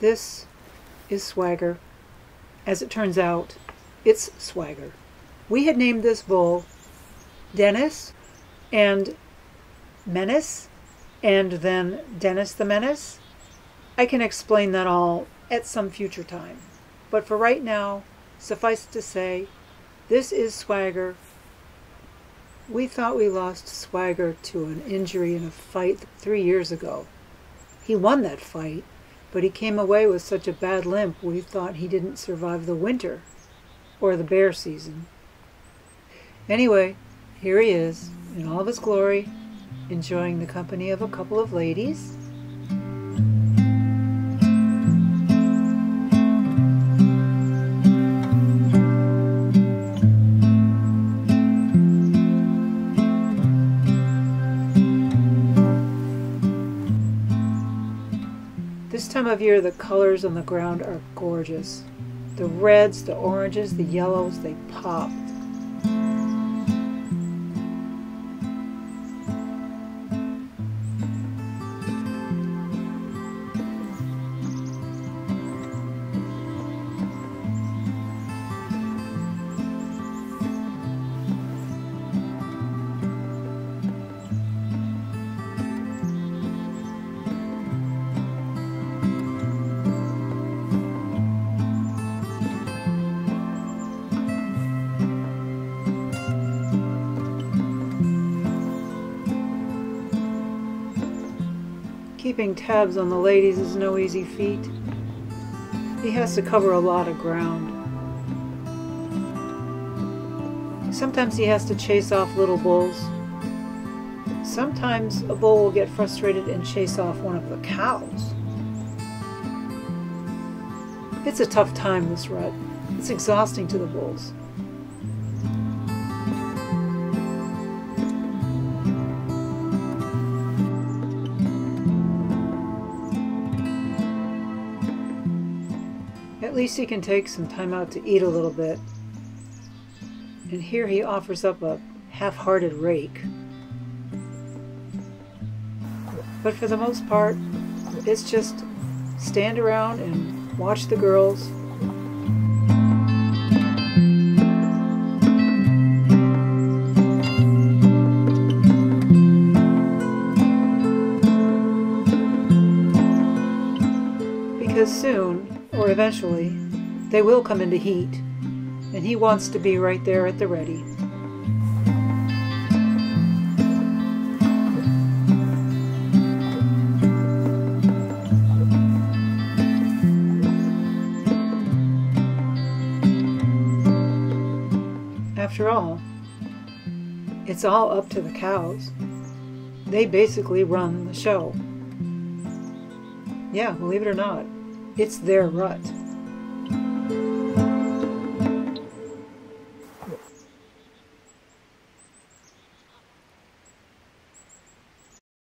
This is Swagger. As it turns out, it's Swagger. We had named this bull Dennis and Menace, and then Dennis the Menace. I can explain that all at some future time, but for right now, suffice it to say, this is Swagger. We thought we lost Swagger to an injury in a fight 3 years ago. He won that fight, but he came away with such a bad limp we thought he didn't survive the winter or the bear season. Anyway, here he is in all of his glory, enjoying the company of a couple of ladies. This time of year, the colors on the ground are gorgeous. The reds, the oranges, the yellows, they pop. Keeping tabs on the ladies is no easy feat. He has to cover a lot of ground. Sometimes he has to chase off little bulls. Sometimes a bull will get frustrated and chase off one of the cows. It's a tough time, this rut. It's exhausting to the bulls. At least he can take some time out to eat a little bit. And here he offers up a half-hearted rake. But for the most part, it's just stand around and watch the girls. Because soon, or eventually, they will come into heat, and he wants to be right there at the ready. After all, it's all up to the cows. They basically run the show. Yeah, believe it or not. It's their rut.